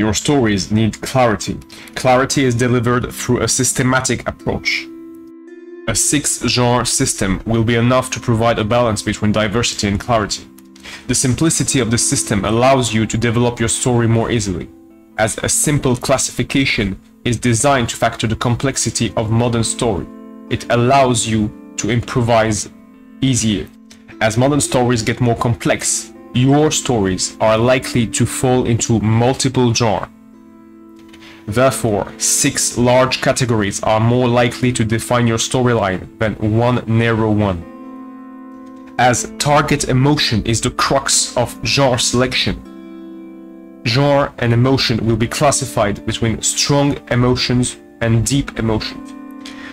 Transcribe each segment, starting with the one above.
Your stories need clarity. Clarity is delivered through a systematic approach. A six-genre system will be enough to provide a balance between diversity and clarity. The simplicity of the system allows you to develop your story more easily, as a simple classification is designed to factor the complexity of modern story. It allows you to improvise easier. As modern stories get more complex, your stories are likely to fall into multiple genres. Therefore, six large categories are more likely to define your storyline than one narrow one. As target emotion is the crux of genre selection, genre and emotion will be classified between strong emotions and deep emotions.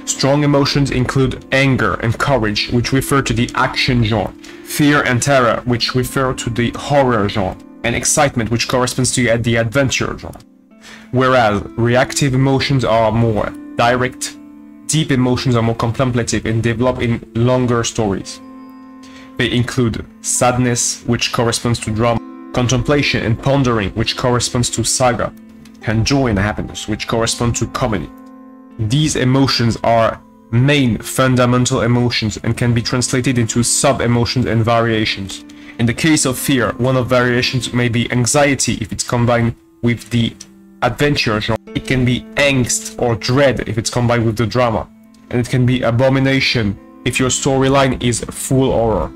Strong emotions include anger and courage, which refer to the action genre, fear and terror, which refer to the horror genre, and excitement, which corresponds to the adventure genre. Whereas reactive emotions are more direct, deep emotions are more contemplative and develop in longer stories. They include sadness, which corresponds to drama, contemplation and pondering, which corresponds to saga, and joy and happiness, which correspond to comedy. These emotions are main fundamental emotions and can be translated into sub-emotions and variations. In the case of fear, one of variations may be anxiety if it's combined with the adventure genre. It can be angst or dread if it's combined with the drama. And it can be abomination if your storyline is full horror.